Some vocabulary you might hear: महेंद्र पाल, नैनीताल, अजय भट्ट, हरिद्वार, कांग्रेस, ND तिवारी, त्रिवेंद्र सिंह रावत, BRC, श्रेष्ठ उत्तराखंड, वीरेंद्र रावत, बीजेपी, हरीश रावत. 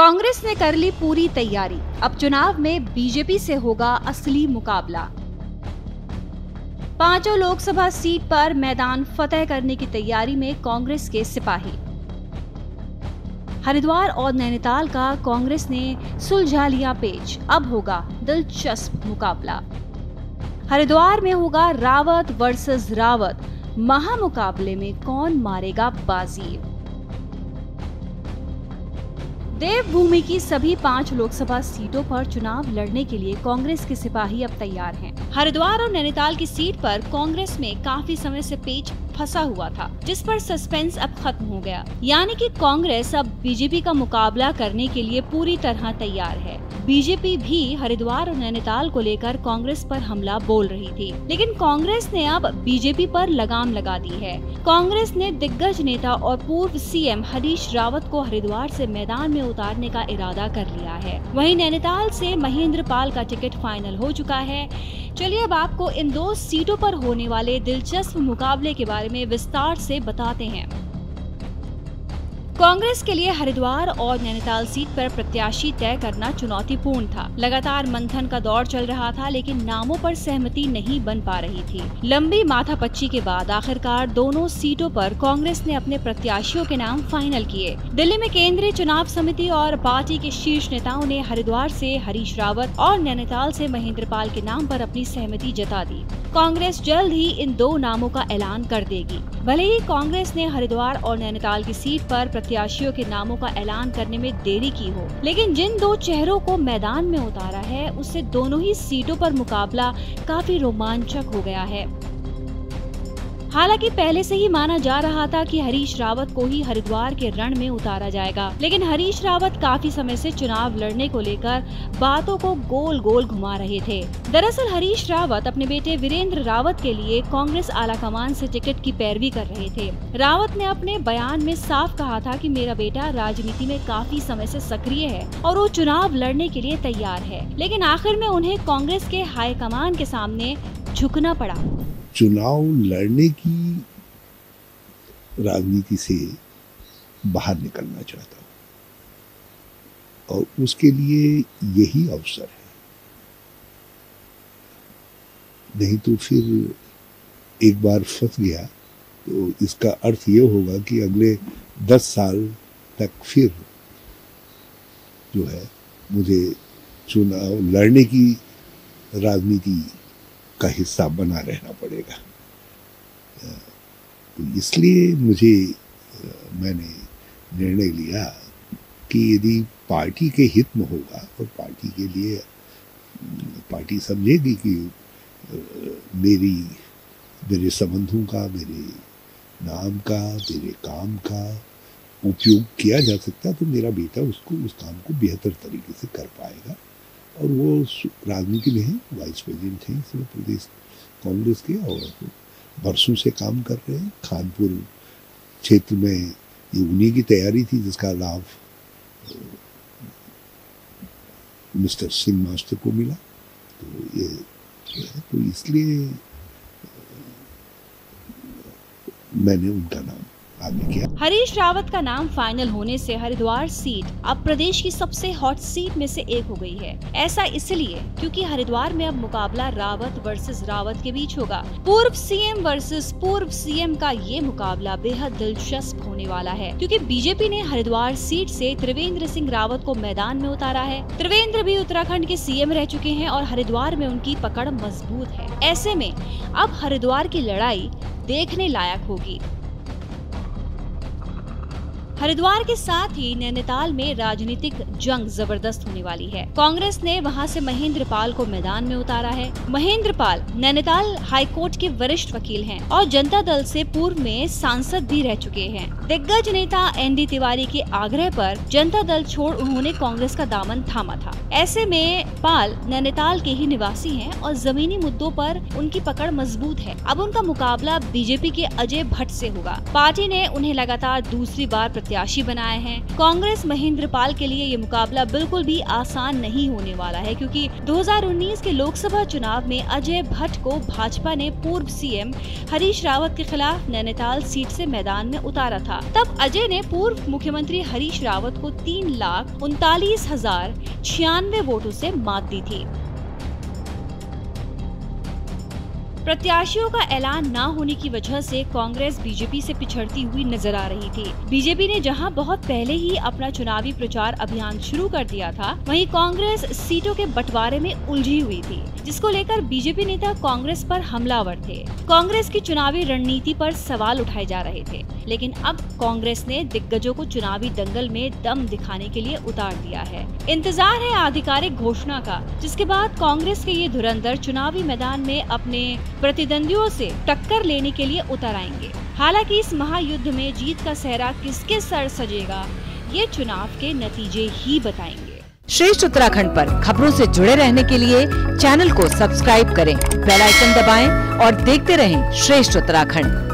कांग्रेस ने कर ली पूरी तैयारी, अब चुनाव में बीजेपी से होगा असली मुकाबला। पांचों लोकसभा सीट पर मैदान फतेह करने की तैयारी में कांग्रेस के सिपाही। हरिद्वार और नैनीताल का कांग्रेस ने सुलझा लिया पेच, अब होगा दिलचस्प मुकाबला। हरिद्वार में होगा रावत वर्सेस रावत, महामुकाबले में कौन मारेगा बाजी। देवभूमि की सभी 5 लोकसभा सीटों पर चुनाव लड़ने के लिए कांग्रेस के सिपाही अब तैयार हैं। हरिद्वार और नैनीताल की सीट पर कांग्रेस में काफी समय से पेच फंसा हुआ था, जिस पर सस्पेंस अब खत्म हो गया। यानी कि कांग्रेस अब बीजेपी का मुकाबला करने के लिए पूरी तरह तैयार है। बीजेपी भी हरिद्वार और नैनीताल को लेकर कांग्रेस पर हमला बोल रही थी, लेकिन कांग्रेस ने अब बीजेपी पर लगाम लगा दी है। कांग्रेस ने दिग्गज नेता और पूर्व सीएम हरीश रावत को हरिद्वार से मैदान में उतारने का इरादा कर लिया है। वहीं नैनीताल से महेंद्र पाल का टिकट फाइनल हो चुका है। चलिए अब आपको इन 2 सीटों पर होने वाले दिलचस्प मुकाबले के बारे में विस्तार से बताते हैं। कांग्रेस के लिए हरिद्वार और नैनीताल सीट पर प्रत्याशी तय करना चुनौतीपूर्ण था। लगातार मंथन का दौर चल रहा था, लेकिन नामों पर सहमति नहीं बन पा रही थी। लंबी माथापच्ची के बाद आखिरकार दोनों सीटों पर कांग्रेस ने अपने प्रत्याशियों के नाम फाइनल किए। दिल्ली में केंद्रीय चुनाव समिति और पार्टी के शीर्ष नेताओं ने हरिद्वार से हरीश रावत और नैनीताल से महेंद्र पाल के नाम पर अपनी सहमति जता दी। कांग्रेस जल्द ही इन 2 नामों का ऐलान कर देगी। भले ही कांग्रेस ने हरिद्वार और नैनीताल की सीट पर प्रत्याशियों के नामों का ऐलान करने में देरी की हो, लेकिन जिन 2 चेहरों को मैदान में उतारा है, उससे दोनों ही सीटों पर मुकाबला काफी रोमांचक हो गया है। हालांकि पहले से ही माना जा रहा था कि हरीश रावत को ही हरिद्वार के रण में उतारा जाएगा, लेकिन हरीश रावत काफी समय से चुनाव लड़ने को लेकर बातों को गोल गोल घुमा रहे थे। दरअसल हरीश रावत अपने बेटे वीरेंद्र रावत के लिए कांग्रेस आलाकमान से टिकट की पैरवी कर रहे थे। रावत ने अपने बयान में साफ कहा था कि मेरा बेटा राजनीति में काफी समय से सक्रिय है और वो चुनाव लड़ने के लिए तैयार है, लेकिन आखिर में उन्हें कांग्रेस के हाईकमान के सामने झुकना पड़ा। चुनाव लड़ने की राजनीति से बाहर निकलना चाहता हूँ और उसके लिए यही अवसर है, नहीं तो फिर एक बार फंस गया तो इसका अर्थ ये होगा कि अगले 10 साल तक फिर जो है मुझे चुनाव लड़ने की राजनीति का हिस्सा बना रहना पड़ेगा। तो इसलिए मैंने निर्णय लिया कि यदि पार्टी के हित में होगा और पार्टी के लिए पार्टी समझेगी कि मेरे संबंधों का, मेरे नाम का, मेरे काम का उपयोग किया जा सकता है, तो मेरा बेटा उस काम को बेहतर तरीके से कर पाएगा। और वो राजनीति में है, वाइस प्रेसिडेंट हैं इसमें प्रदेश कांग्रेस के और बरसों से काम कर रहे हैं। खानपुर क्षेत्र में ये उन्हीं की तैयारी थी जिसका लाभ मिस्टर सिंह मास्टर को मिला। तो ये इसलिए मैंने उनका नाम हरीश रावत का नाम फाइनल होने से हरिद्वार सीट अब प्रदेश की सबसे हॉट सीट में से एक हो गई है। ऐसा इसलिए क्योंकि हरिद्वार में अब मुकाबला रावत वर्सेस रावत के बीच होगा। पूर्व सीएम वर्सेस पूर्व सीएम का ये मुकाबला बेहद दिलचस्प होने वाला है, क्योंकि बीजेपी ने हरिद्वार सीट से त्रिवेंद्र सिंह रावत को मैदान में उतारा है। त्रिवेंद्र भी उत्तराखंड के सीएम रह चुके हैं और हरिद्वार में उनकी पकड़ मजबूत है। ऐसे में अब हरिद्वार की लड़ाई देखने लायक होगी। हरिद्वार के साथ ही नैनीताल में राजनीतिक जंग जबरदस्त होने वाली है। कांग्रेस ने वहां से महेंद्र पाल को मैदान में उतारा है। महेंद्र पाल नैनीताल हाईकोर्ट के वरिष्ठ वकील हैं और जनता दल से पूर्व में सांसद भी रह चुके हैं। दिग्गज नेता ND तिवारी के आग्रह पर जनता दल छोड़ उन्होंने कांग्रेस का दामन थामा था। ऐसे में पाल नैनीताल के ही निवासी है और जमीनी मुद्दों पर उनकी पकड़ मजबूत है। अब उनका मुकाबला बीजेपी के अजय भट्ट से होगा। पार्टी ने उन्हें लगातार दूसरी बार प्रत्याशी बनाए हैं। कांग्रेस महेंद्र पाल के लिए ये मुकाबला बिल्कुल भी आसान नहीं होने वाला है, क्योंकि 2019 के लोकसभा चुनाव में अजय भट्ट को भाजपा ने पूर्व सीएम हरीश रावत के खिलाफ नैनीताल सीट से मैदान में उतारा था। तब अजय ने पूर्व मुख्यमंत्री हरीश रावत को 3,39,096 वोटों से मात दी थी। प्रत्याशियों का ऐलान ना होने की वजह से कांग्रेस बीजेपी से पिछड़ती हुई नजर आ रही थी। बीजेपी ने जहां बहुत पहले ही अपना चुनावी प्रचार अभियान शुरू कर दिया था, वहीं कांग्रेस सीटों के बंटवारे में उलझी हुई थी, जिसको लेकर बीजेपी नेता कांग्रेस पर हमलावर थे। कांग्रेस की चुनावी रणनीति पर सवाल उठाए जा रहे थे, लेकिन अब कांग्रेस ने दिग्गजों को चुनावी दंगल में दम दिखाने के लिए उतार दिया है। इंतजार है आधिकारिक घोषणा का, जिसके बाद कांग्रेस के ये धुरंधर चुनावी मैदान में अपने प्रतिद्वंदियों से टक्कर लेने के लिए उतर आएंगे। हालांकि इस महायुद्ध में जीत का सेहरा किसके सर सजेगा, ये चुनाव के नतीजे ही बताएंगे। श्रेष्ठ उत्तराखंड पर खबरों से जुड़े रहने के लिए चैनल को सब्सक्राइब करें, बेल आइकन दबाएं और देखते रहें श्रेष्ठ उत्तराखंड।